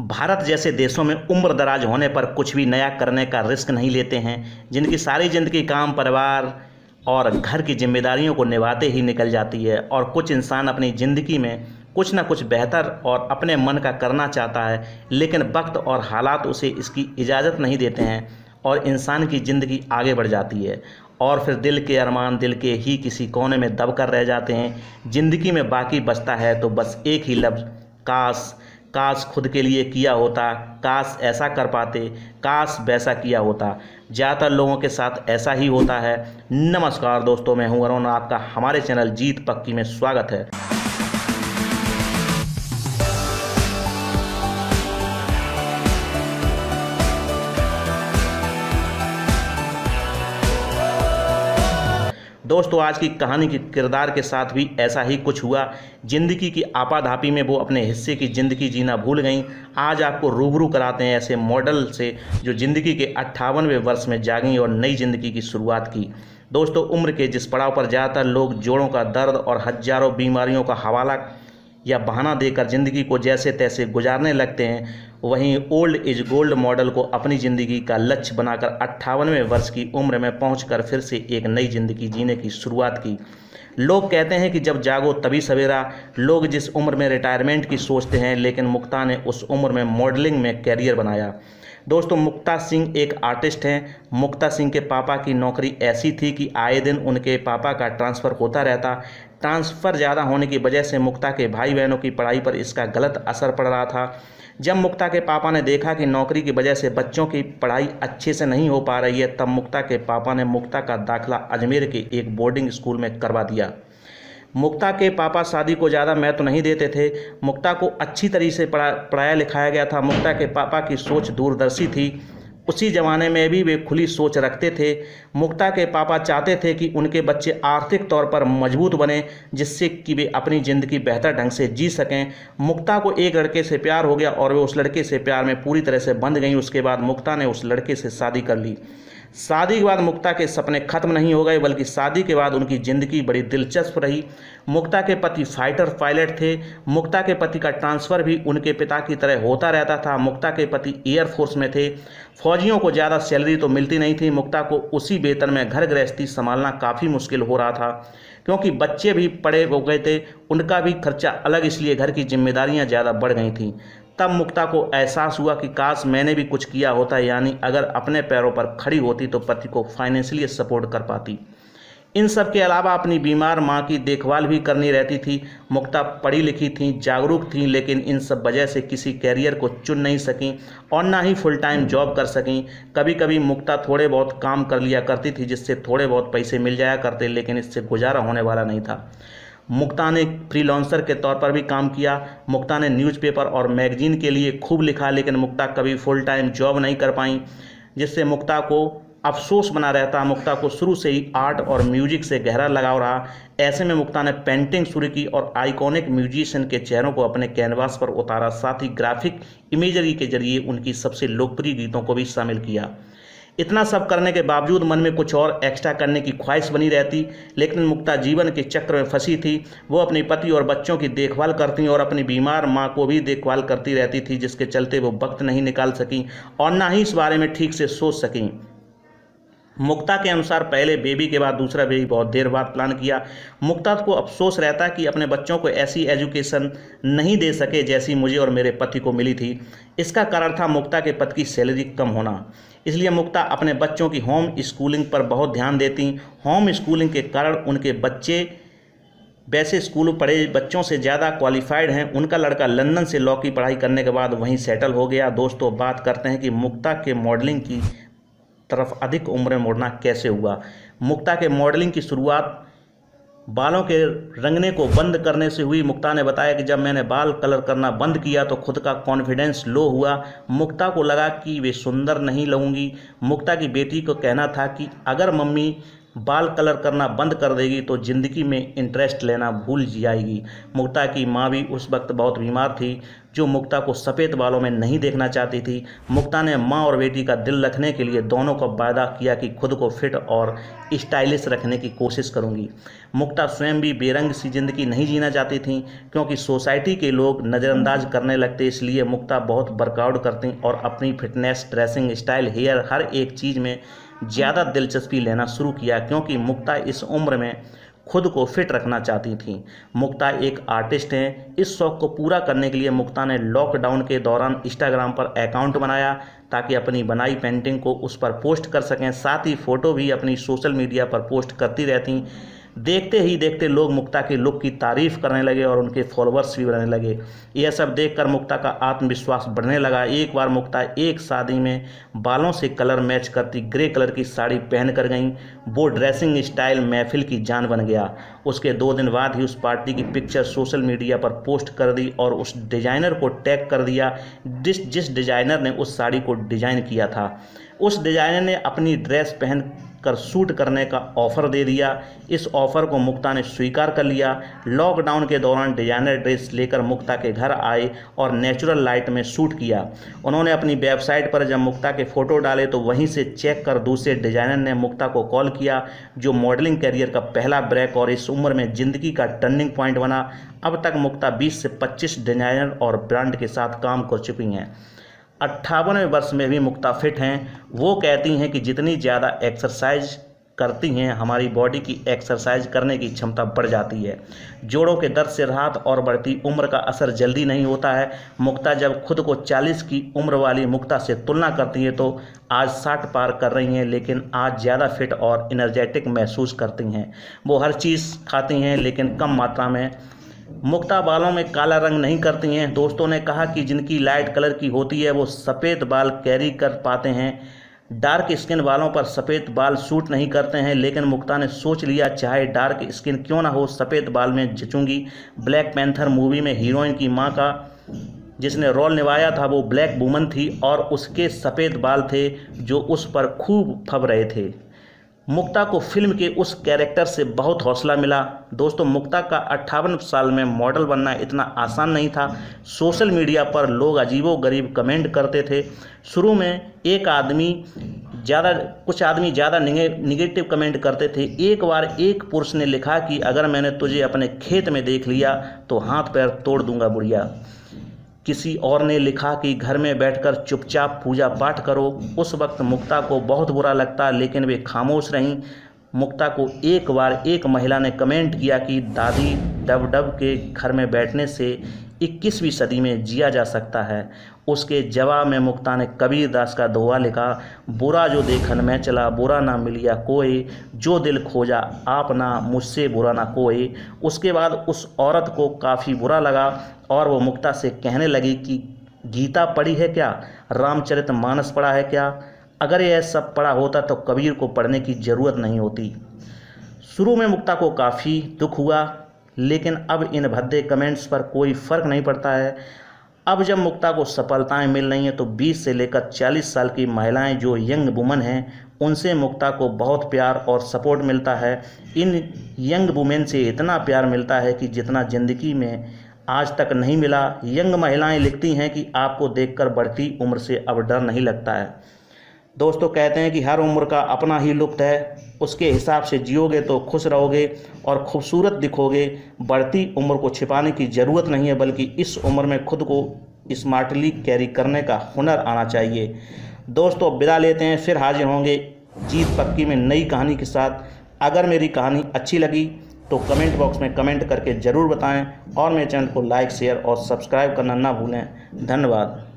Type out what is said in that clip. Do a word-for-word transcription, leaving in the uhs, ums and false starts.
भारत जैसे देशों में उम्र दराज होने पर कुछ भी नया करने का रिस्क नहीं लेते हैं, जिनकी सारी ज़िंदगी काम, परिवार और घर की जिम्मेदारियों को निभाते ही निकल जाती है। और कुछ इंसान अपनी ज़िंदगी में कुछ ना कुछ बेहतर और अपने मन का करना चाहता है, लेकिन वक्त और हालात उसे इसकी इजाज़त नहीं देते हैं और इंसान की ज़िंदगी आगे बढ़ जाती है और फिर दिल के अरमान दिल के ही किसी कोने में दब कर रह जाते हैं। ज़िंदगी में बाकी बचता है तो बस एक ही लफ्ज़, काश। काश खुद के लिए किया होता, काश ऐसा कर पाते, काश वैसा किया होता। ज़्यादातर लोगों के साथ ऐसा ही होता है। नमस्कार दोस्तों, मैं हूं अरुण, आपका हमारे चैनल जीत पक्की में स्वागत है। दोस्तों, आज की कहानी के किरदार के साथ भी ऐसा ही कुछ हुआ। ज़िंदगी की आपाधापी में वो अपने हिस्से की ज़िंदगी जीना भूल गई। आज आपको रूबरू कराते हैं ऐसे मॉडल से जो ज़िंदगी के अट्ठावनवें वर्ष में जागीं और नई ज़िंदगी की शुरुआत की। दोस्तों, उम्र के जिस पड़ाव पर ज़्यादातर लोग जोड़ों का दर्द और हजारों बीमारियों का हवाला या बहाना देकर ज़िंदगी को जैसे तैसे गुजारने लगते हैं, वहीं ओल्ड इज गोल्ड मॉडल को अपनी ज़िंदगी का लक्ष्य बनाकर अट्ठावनवें वर्ष की उम्र में पहुंचकर फिर से एक नई ज़िंदगी जीने की शुरुआत की। लोग कहते हैं कि जब जागो तभी सवेरा। लोग जिस उम्र में रिटायरमेंट की सोचते हैं, लेकिन मुक्ता ने उस उम्र में मॉडलिंग में कैरियर बनाया। दोस्तों, मुक्ता सिंह एक आर्टिस्ट हैं। मुक्ता सिंह के पापा की नौकरी ऐसी थी कि आए दिन उनके पापा का ट्रांसफ़र होता रहता। ट्रांसफ़र ज़्यादा होने की वजह से मुक्ता के भाई बहनों की पढ़ाई पर इसका गलत असर पड़ रहा था। जब मुक्ता के पापा ने देखा कि नौकरी की वजह से बच्चों की पढ़ाई अच्छे से नहीं हो पा रही है, तब मुक्ता के पापा ने मुक्ता का दाखिला अजमेर के एक बोर्डिंग स्कूल में करवा दिया। मुक्ता के पापा शादी को ज़्यादा महत्व नहीं देते थे। मुक्ता को अच्छी तरह से पढ़ा पढ़ाया लिखाया गया था। मुक्ता के पापा की सोच दूरदर्शी थी। उसी ज़माने में भी वे खुली सोच रखते थे। मुक्ता के पापा चाहते थे कि उनके बच्चे आर्थिक तौर पर मजबूत बने, जिससे कि वे अपनी ज़िंदगी बेहतर ढंग से जी सकें। मुक्ता को एक लड़के से प्यार हो गया और वे उस लड़के से प्यार में पूरी तरह से बंध गई। उसके बाद मुक्ता ने उस लड़के से शादी कर ली। शादी के बाद मुक्ता के सपने ख़त्म नहीं हो गए, बल्कि शादी के बाद उनकी ज़िंदगी बड़ी दिलचस्प रही। मुक्ता के पति फाइटर पायलट थे। मुक्ता के पति का ट्रांसफ़र भी उनके पिता की तरह होता रहता था। मुक्ता के पति एयरफोर्स में थे। फौजियों को ज़्यादा सैलरी तो मिलती नहीं थी। मुक्ता को उसी वेतन में घर गृहस्थी संभालना काफ़ी मुश्किल हो रहा था, क्योंकि बच्चे भी बड़े हो गए थे, उनका भी खर्चा अलग, इसलिए घर की जिम्मेदारियाँ ज़्यादा बढ़ गई थीं। तब मुक्ता को एहसास हुआ कि काश मैंने भी कुछ किया होता, यानी अगर अपने पैरों पर खड़ी होती तो पति को फाइनेंशियली सपोर्ट कर पाती। इन सब के अलावा अपनी बीमार माँ की देखभाल भी करनी रहती थी। मुक्ता पढ़ी लिखी थी, जागरूक थी, लेकिन इन सब वजह से किसी कैरियर को चुन नहीं सकीं और ना ही फुल टाइम जॉब कर सकीं। कभी कभी मुक्ता थोड़े बहुत काम कर लिया करती थी, जिससे थोड़े बहुत पैसे मिल जाया करते, लेकिन इससे गुजारा होने वाला नहीं था। मुक्ता ने फ्रीलांसर के तौर पर भी काम किया। मुक्ता ने न्यूज़पेपर और मैगजीन के लिए खूब लिखा, लेकिन मुक्ता कभी फुल टाइम जॉब नहीं कर पाई, जिससे मुक्ता को अफसोस बना रहता। मुक्ता को शुरू से ही आर्ट और म्यूजिक से गहरा लगाव रहा। ऐसे में मुक्ता ने पेंटिंग शुरू की और आइकॉनिक म्यूजिशियन के चेहरों को अपने कैनवास पर उतारा। साथ ही ग्राफिक इमेजरी के जरिए उनकी सबसे लोकप्रिय गीतों को भी शामिल किया। इतना सब करने के बावजूद मन में कुछ और एक्स्ट्रा करने की ख्वाहिश बनी रहती, लेकिन मुक्ता जीवन के चक्र में फंसी थी। वो अपने पति और बच्चों की देखभाल करती और अपनी बीमार माँ को भी देखभाल करती रहती थी, जिसके चलते वो वक्त नहीं निकाल सकीं और ना ही इस बारे में ठीक से सोच सकें। मुक्ता के अनुसार पहले बेबी के बाद दूसरा बेबी बहुत देर बाद प्लान किया। मुक्ता को अफसोस रहता कि अपने बच्चों को ऐसी एजुकेशन नहीं दे सके जैसी मुझे और मेरे पति को मिली थी। इसका कारण था मुक्ता के पति की सैलरी कम होना। इसलिए मुक्ता अपने बच्चों की होम स्कूलिंग पर बहुत ध्यान देती। होम स्कूलिंग के कारण उनके बच्चे वैसे स्कूल में पढ़े बच्चों से ज़्यादा क्वालिफाइड हैं। उनका लड़का लंदन से लॉ की पढ़ाई करने के बाद वहीं सेटल हो गया। दोस्तों, बात करते हैं कि मुक्ता के मॉडलिंग की तरफ अधिक उम्र में मुड़ना कैसे हुआ। मुक्ता के मॉडलिंग की शुरुआत बालों के रंगने को बंद करने से हुई। मुक्ता ने बताया कि जब मैंने बाल कलर करना बंद किया तो खुद का कॉन्फिडेंस लो हुआ। मुक्ता को लगा कि वे सुंदर नहीं लगूंगी। मुक्ता की बेटी को कहना था कि अगर मम्मी बाल कलर करना बंद कर देगी तो ज़िंदगी में इंटरेस्ट लेना भूल जाएगी। मुक्ता की माँ भी उस वक्त बहुत बीमार थी, जो मुक्ता को सफ़ेद बालों में नहीं देखना चाहती थी। मुक्ता ने माँ और बेटी का दिल रखने के लिए दोनों को वादा किया कि खुद को फिट और स्टाइलिश रखने की कोशिश करूँगी। मुक्ता स्वयं भी बेरंग सी ज़िंदगी नहीं जीना चाहती थी, क्योंकि सोसाइटी के लोग नज़रअंदाज करने लगते। इसलिए मुक्ता बहुत वर्कआउट करती और अपनी फिटनेस, ड्रेसिंग स्टाइल, हेयर, हर एक चीज़ में ज़्यादा दिलचस्पी लेना शुरू किया, क्योंकि मुक्ता इस उम्र में खुद को फिट रखना चाहती थी। मुक्ता एक आर्टिस्ट हैं। इस शौक़ को पूरा करने के लिए मुक्ता ने लॉकडाउन के दौरान इंस्टाग्राम पर अकाउंट बनाया, ताकि अपनी बनाई पेंटिंग को उस पर पोस्ट कर सकें। साथ ही फ़ोटो भी अपनी सोशल मीडिया पर पोस्ट करती रहती। देखते ही देखते लोग मुक्ता के लुक की तारीफ़ करने लगे और उनके फॉलोअर्स भी बढ़ने लगे। यह सब देखकर मुक्ता का आत्मविश्वास बढ़ने लगा। एक बार मुक्ता एक शादी में बालों से कलर मैच करती ग्रे कलर की साड़ी पहन कर गईं। वो ड्रेसिंग स्टाइल महफिल की जान बन गया। उसके दो दिन बाद ही उस पार्टी की पिक्चर सोशल मीडिया पर पोस्ट कर दी और उस डिज़ाइनर को टैग कर दिया जिस जिस डिज़ाइनर ने उस साड़ी को डिज़ाइन किया था। उस डिज़ाइनर ने अपनी ड्रेस पहन कर शूट करने का ऑफ़र दे दिया। इस ऑफ़र को मुक्ता ने स्वीकार कर लिया। लॉकडाउन के दौरान डिजाइनर ड्रेस लेकर मुक्ता के घर आए और नेचुरल लाइट में शूट किया। उन्होंने अपनी वेबसाइट पर जब मुक्ता के फ़ोटो डाले तो वहीं से चेक कर दूसरे डिजाइनर ने मुक्ता को कॉल किया, जो मॉडलिंग करियर का पहला ब्रेक और इस उम्र में ज़िंदगी का टर्निंग पॉइंट बना। अब तक मुक्ता बीस से पच्चीस डिजाइनर और ब्रांड के साथ काम कर चुकी हैं। अट्ठावनवें वर्ष में भी मुक्ता फिट हैं। वो कहती हैं कि जितनी ज़्यादा एक्सरसाइज करती हैं, हमारी बॉडी की एक्सरसाइज करने की क्षमता बढ़ जाती है। जोड़ों के दर्द से राहत और बढ़ती उम्र का असर जल्दी नहीं होता है। मुक्ता जब खुद को चालीस की उम्र वाली मुक्ता से तुलना करती है तो आज साठ पार कर रही हैं, लेकिन आज ज़्यादा फिट और एनर्जेटिक महसूस करती हैं। वो हर चीज़ खाती हैं, लेकिन कम मात्रा में। मुक्ता बालों में काला रंग नहीं करती हैं। दोस्तों ने कहा कि जिनकी लाइट कलर की होती है वो सफ़ेद बाल कैरी कर पाते हैं। डार्क स्किन वालों पर सफ़ेद बाल सूट नहीं करते हैं, लेकिन मुक्ता ने सोच लिया चाहे डार्क स्किन क्यों ना हो, सफ़ेद बाल में जचूंगी। ब्लैक पैंथर मूवी में हीरोइन की माँ का जिसने रोल निभाया था वो ब्लैक वुमन थी और उसके सफ़ेद बाल थे जो उस पर खूब फब रहे थे। मुक्ता को फिल्म के उस कैरेक्टर से बहुत हौसला मिला। दोस्तों, मुक्ता का अट्ठावन साल में मॉडल बनना इतना आसान नहीं था। सोशल मीडिया पर लोग अजीबोगरीब कमेंट करते थे। शुरू में एक आदमी ज़्यादा कुछ आदमी ज़्यादा निगेटिव कमेंट करते थे। एक बार एक पुरुष ने लिखा कि अगर मैंने तुझे अपने खेत में देख लिया तो हाथ पैर तोड़ दूंगा बुढ़िया। किसी और ने लिखा कि घर में बैठकर चुपचाप पूजा पाठ करो। उस वक्त मुक्ता को बहुत बुरा लगता, लेकिन वे खामोश रहीं। मुक्ता को एक बार एक महिला ने कमेंट किया कि दादी डब डब के घर में बैठने से इक्कीसवीं सदी में जिया जा सकता है। उसके जवाब में मुक्ता ने कबीर दास का दोहा लिखा, बुरा जो देखन मैं चला, बुरा ना मिलिया कोई, जो दिल खोजा आप ना, मुझसे बुरा ना कोई। उसके बाद उस औरत को काफ़ी बुरा लगा और वो मुक्ता से कहने लगी कि गीता पढ़ी है क्या, रामचरित मानस पढ़ा है क्या, अगर यह सब पढ़ा होता तो कबीर को पढ़ने की ज़रूरत नहीं होती। शुरू में मुक्ता को काफ़ी दुख हुआ, लेकिन अब इन भद्दे कमेंट्स पर कोई फ़र्क नहीं पड़ता है। अब जब मुक्ता को सफलताएं मिल रही हैं तो बीस से लेकर चालीस साल की महिलाएं जो यंग वुमेन हैं, उनसे मुक्ता को बहुत प्यार और सपोर्ट मिलता है। इन यंग वुमेन से इतना प्यार मिलता है कि जितना ज़िंदगी में आज तक नहीं मिला। यंग महिलाएं लिखती हैं कि आपको देखकर बढ़ती उम्र से अब डर नहीं लगता है। दोस्तों कहते हैं कि हर उम्र का अपना ही लुत्फ है, उसके हिसाब से जियोगे तो खुश रहोगे और खूबसूरत दिखोगे। बढ़ती उम्र को छिपाने की ज़रूरत नहीं है, बल्कि इस उम्र में खुद को स्मार्टली कैरी करने का हुनर आना चाहिए। दोस्तों विदा लेते हैं, फिर हाजिर होंगे जीत पक्की में नई कहानी के साथ। अगर मेरी कहानी अच्छी लगी तो कमेंट बॉक्स में कमेंट करके ज़रूर बताएँ और मेरे चैनल को लाइक, शेयर और सब्सक्राइब करना ना भूलें। धन्यवाद।